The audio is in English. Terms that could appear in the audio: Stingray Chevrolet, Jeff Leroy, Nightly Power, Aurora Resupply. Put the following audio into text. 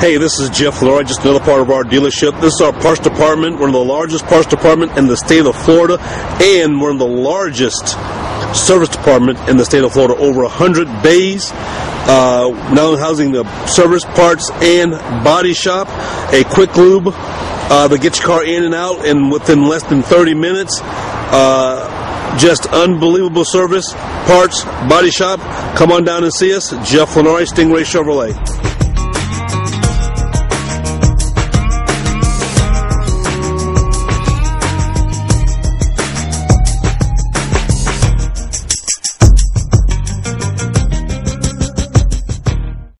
Hey, this is Jeff Leroy, just another part of our dealership. This is our parts department. We're the largest parts department in the state of Florida, and we're the largest service department in the state of Florida. Over 100 bays, not only housing the service, parts, and body shop, a quick lube that gets your car in and out and within less than 30 minutes. Just unbelievable service, parts, body shop. Come on down and see us. Jeff Leroy, Stingray Chevrolet.